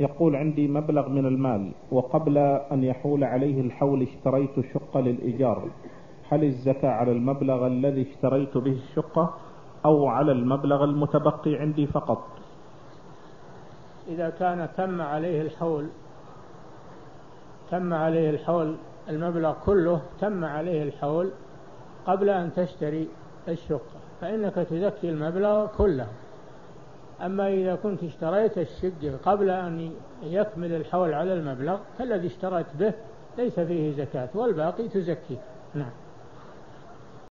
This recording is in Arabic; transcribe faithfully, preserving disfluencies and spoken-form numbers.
يقول عندي مبلغ من المال وقبل أن يحول عليه الحول اشتريت شقة للإيجار، هل الزكاة على المبلغ الذي اشتريت به الشقة أو على المبلغ المتبقي عندي فقط؟ إذا كان تم عليه الحول تم عليه الحول المبلغ كله تم عليه الحول قبل أن تشتري الشقة فإنك تزكي المبلغ كله. أما إذا كنت اشتريت الشقة قبل أن يكمل الحول على المبلغ فالذي اشتريت به ليس فيه زكاة والباقي تزكي. نعم.